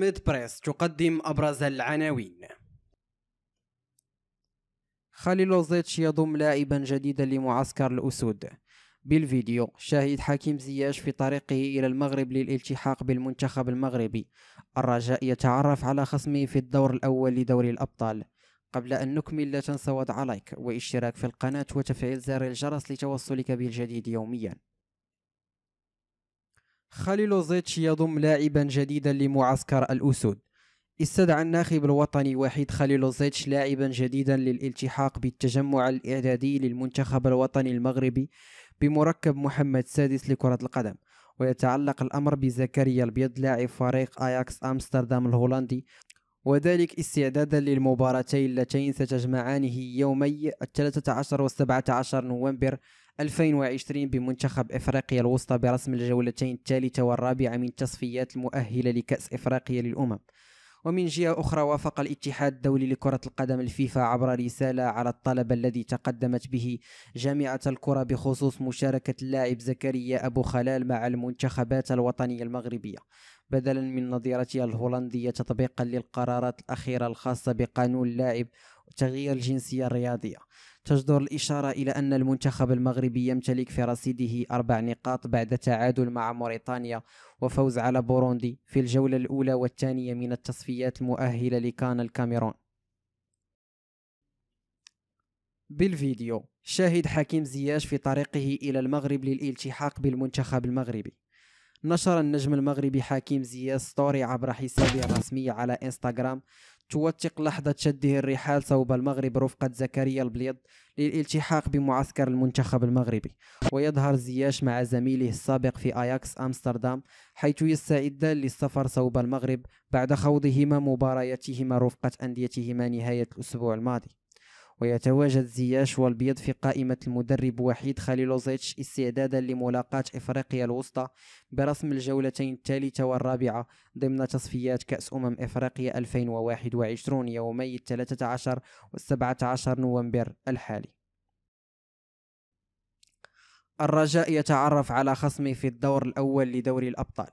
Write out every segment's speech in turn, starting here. ميد بريس تقدم أبرز العناوين. خليلوزيتش يضم لاعبا جديدا لمعسكر الأسود. بالفيديو شاهد حكيم زياش في طريقه إلى المغرب للالتحاق بالمنتخب المغربي. الرجاء يتعرف على خصمه في الدور الأول لدوري الأبطال. قبل أن نكمل لا تنسى وضع لايك واشتراك في القناة وتفعيل زر الجرس لتوصلك بالجديد يوميا. خليلوزيتش يضم لاعبا جديدا لمعسكر الأسود. استدعى الناخب الوطني وحيد خليلوزيتش لاعبا جديدا للالتحاق بالتجمع الإعدادي للمنتخب الوطني المغربي بمركب محمد السادس لكرة القدم. ويتعلق الأمر بزكريا البيض لاعب فريق أياكس أمستردام الهولندي، وذلك استعدادا للمباراتين اللتين ستجمعانه يومي 13 و 17 نوفمبر 2020 بمنتخب إفريقيا الوسطى برسم الجولتين الثالثة والرابعة من تصفيات المؤهلة لكأس إفريقيا للأمم. ومن جهة أخرى وافق الاتحاد الدولي لكرة القدم الفيفا عبر رسالة على الطلب الذي تقدمت به جامعة الكرة بخصوص مشاركة اللاعب زكريا أبوخلال مع المنتخبات الوطنية المغربية بدلا من نظيرتها الهولندية تطبيقا للقرارات الأخيرة الخاصة بقانون اللاعب وتغيير الجنسية الرياضية. تجدر الإشارة إلى أن المنتخب المغربي يمتلك في رصيده 4 نقاط بعد تعادل مع موريتانيا وفوز على بوروندي في الجولة الأولى والثانية من التصفيات المؤهلة لكان الكاميرون. بالفيديو شاهد حكيم زياش في طريقه إلى المغرب للالتحاق بالمنتخب المغربي. نشر النجم المغربي حكيم زياش ستوري عبر حسابه الرسمي على انستغرام توثق لحظة شده الرحال صوب المغرب رفقة زكريا البيض للالتحاق بمعسكر المنتخب المغربي. ويظهر زياش مع زميله السابق في أياكس أمستردام حيث يستعدان للسفر صوب المغرب بعد خوضهما مبارياتهما رفقة أنديتهما نهاية الأسبوع الماضي. ويتواجد زياش والبيض في قائمة المدرب وحيد خليلوزيتش استعدادا لملاقاة إفريقيا الوسطى برسم الجولتين الثالثة والرابعة ضمن تصفيات كأس إفريقيا 2021 يومي 13 و 17 نوفمبر الحالي. الرجاء يتعرف على خصمه في الدور الأول لدوري الأبطال.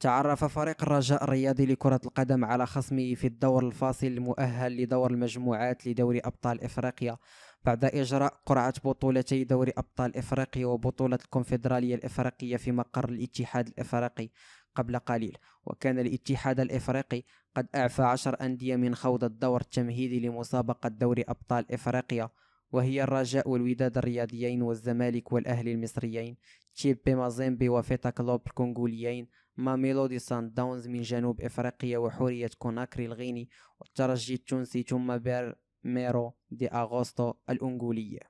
تعرف فريق الرجاء الرياضي لكرة القدم على خصمه في الدور الفاصل المؤهل لدور المجموعات لدوري أبطال إفريقيا بعد إجراء قرعة بطولتي دوري أبطال إفريقيا وبطولة الكونفدرالية الإفريقية في مقر الاتحاد الإفريقي قبل قليل. وكان الاتحاد الإفريقي قد أعفى 10 أندية من خوض الدور التمهيدي لمسابقة دوري أبطال إفريقيا، وهي الرجاء والوداد الرياضيين والزمالك والأهلي المصريين، تشيبا مازيمبي وفيتا كلوب الكونغوليين، ماميلودي صن داونز من جنوب إفريقيا وحرية كوناكري الغيني والترجي التونسي، ثم بريميرو دي أغوستو الأنغولية.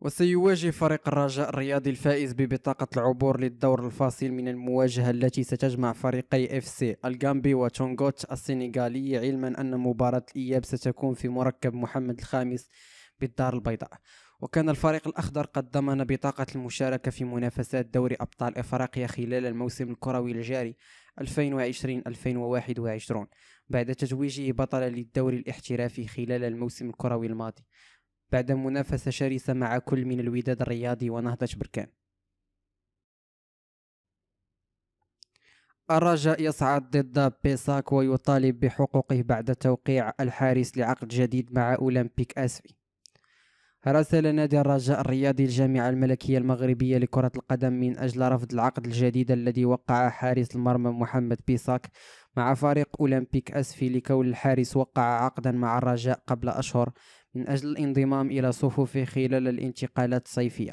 وسيواجه فريق الرجاء الرياضي الفائز ببطاقة العبور للدور الفاصل من المواجهة التي ستجمع فريقي FC الغامبي وتونغوت السنغالي، علما أن مباراة الإياب ستكون في مركب محمد الخامس بالدار البيضاء. وكان الفريق الأخضر قد ضمن بطاقة المشاركة في منافسات دوري أبطال إفريقيا خلال الموسم الكروي الجاري 2020-2021 بعد تتويجه بطلا للدوري الاحترافي خلال الموسم الكروي الماضي بعد منافسة شرسة مع كل من الوداد الرياضي ونهضة بركان. الرجاء يصعد ضد بيساك ويطالب بحقوقه بعد توقيع الحارس لعقد جديد مع أولمبيك أسفي. راسل نادي الرجاء الرياضي الجامعة الملكية المغربية لكرة القدم من أجل رفض العقد الجديد الذي وقع حارس المرمى محمد بيساك مع فريق أولمبيك أسفي، لكون الحارس وقع عقدا مع الرجاء قبل أشهر من أجل الانضمام إلى صفوفه خلال الانتقالات الصيفية.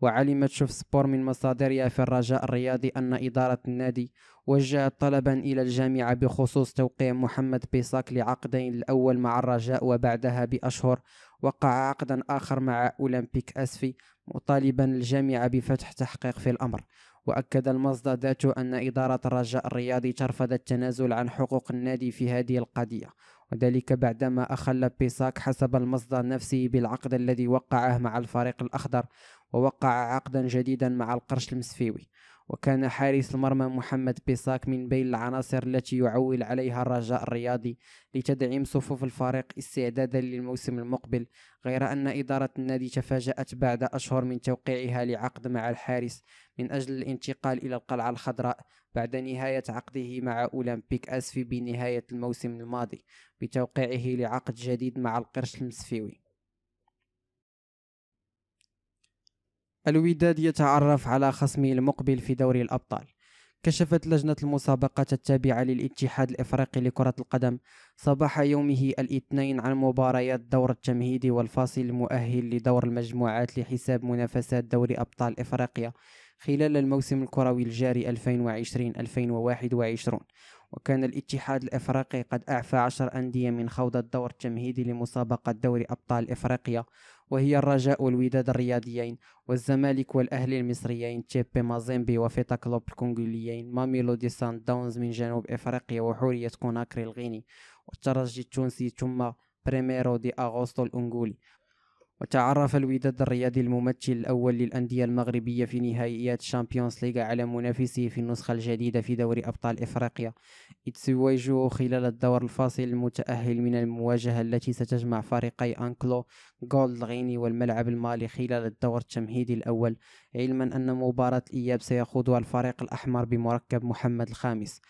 وعلمت شوف سبور من مصادرها في الرجاء الرياضي أن إدارة النادي وجهت طلبا إلى الجامعة بخصوص توقيع محمد بيساك لعقدين، الأول مع الرجاء وبعدها بأشهر وقع عقدا آخر مع أولمبيك أسفي، مطالبا الجامعة بفتح تحقيق في الأمر. وأكد المصدر ذاته أن إدارة الرجاء الرياضي ترفض التنازل عن حقوق النادي في هذه القضية، وذلك بعدما أخل بيساك حسب المصدر نفسه بالعقد الذي وقعه مع الفريق الأخضر ووقع عقدا جديدا مع القرش المسفيوي. وكان حارس المرمى محمد بيساك من بين العناصر التي يعول عليها الرجاء الرياضي لتدعيم صفوف الفريق استعدادا للموسم المقبل، غير أن إدارة النادي تفاجأت بعد أشهر من توقيعها لعقد مع الحارس من أجل الانتقال إلى القلعة الخضراء بعد نهاية عقده مع أولمبيك أسفي بنهاية الموسم الماضي بتوقيعه لعقد جديد مع القرش المسفيوي. الوداد يتعرف على خصمه المقبل في دوري الأبطال. كشفت لجنة المسابقات التابعة للاتحاد الإفريقي لكرة القدم صباح يومه الاثنين عن مباريات الدور التمهيدي والفاصل المؤهل لدور المجموعات لحساب منافسات دوري أبطال إفريقيا خلال الموسم الكروي الجاري 2020-2021، وكان الاتحاد الإفريقي قد أعفى 10 أندية من خوض الدور التمهيدي لمسابقة دوري أبطال إفريقيا، وهي الرجاء والوداد الرياضيين والزمالك والأهلي المصريين، تشيبا مازيمبي وفيتا كلوب الكونغوليين، ماميلودي صن داونز من جنوب إفريقيا وحرية كوناكري الغيني والترجي التونسي، ثم بريميرو دي أغوستو الأنغولي. وتعرف الوداد الرياضي الممثل الأول للأندية المغربية في نهائيات الشامبيونز ليغا على منافسه في النسخة الجديدة في دوري أبطال إفريقيا، إذ سيواجهه خلال الدور الفاصل المتأهل من المواجهة التي ستجمع فريقي أنكلو جولد الغيني والملعب المالي خلال الدور التمهيدي الأول، علما أن مباراة الإياب سيخوضها الفريق الأحمر بمركب محمد الخامس.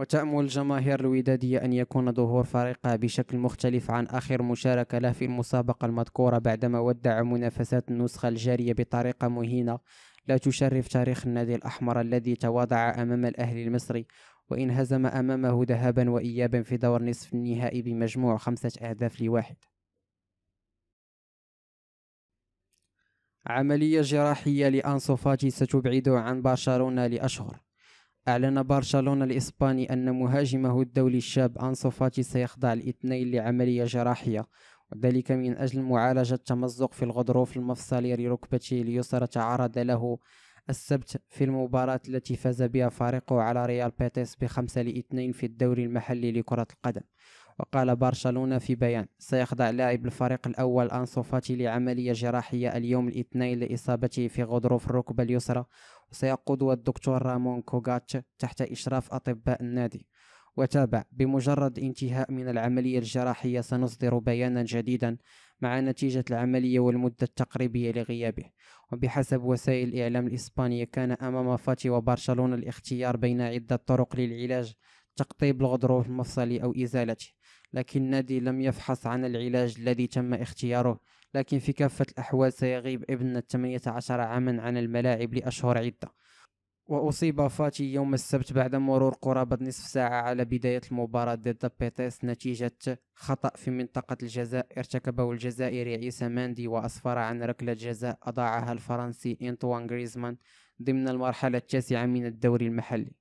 وتأمل الجماهير الودادية أن يكون ظهور فريقها بشكل مختلف عن آخر مشاركة له في المسابقة المذكورة بعدما ودع منافسات النسخة الجارية بطريقة مهينة لا تشرف تاريخ النادي الأحمر الذي تواضع أمام الأهلي المصري وإن هزم أمامه ذهابا وإيابا في دور نصف النهائي بمجموع 5-1. عملية جراحية لأنسو فاتي ستبعده عن برشلونة لأشهر. أعلن برشلونة الإسباني أن مهاجمه الدولي الشاب أنسو فاتي سيخضع الاثنين لعملية جراحية، وذلك من أجل معالجة تمزق في الغضروف المفصلي لركبته اليسرى تعرض له السبت في المباراة التي فاز بها فريقه على ريال بيتيس ب5-2 في الدوري المحلي لكرة القدم. وقال برشلونة في بيان: سيخضع لاعب الفريق الأول أنسو فاتي لعملية جراحية اليوم الاثنين لإصابته في غضروف الركبة اليسرى، وسيقودها الدكتور رامون كوغات تحت إشراف أطباء النادي. وتابع: بمجرد انتهاء من العملية الجراحية سنصدر بيانا جديدا مع نتيجة العملية والمدة التقريبية لغيابه. وبحسب وسائل الإعلام الإسبانية كان أمام فاتي وبرشلونة الاختيار بين عدة طرق للعلاج: تقطيب الغضروف المفصلي أو إزالته، لكن النادي لم يفحص عن العلاج الذي تم اختياره، لكن في كافة الأحوال سيغيب ابن 18 عاما عن الملاعب لأشهر عدة. وأصيب فاتي يوم السبت بعد مرور قرابة نصف ساعة على بداية المباراة ضد بيتيس نتيجة خطأ في منطقة الجزاء ارتكبه الجزائري عيسى ماندي، وأسفر عن ركلة جزاء أضاعها الفرنسي انطوان غريزمان ضمن المرحلة 9 من الدوري المحلي.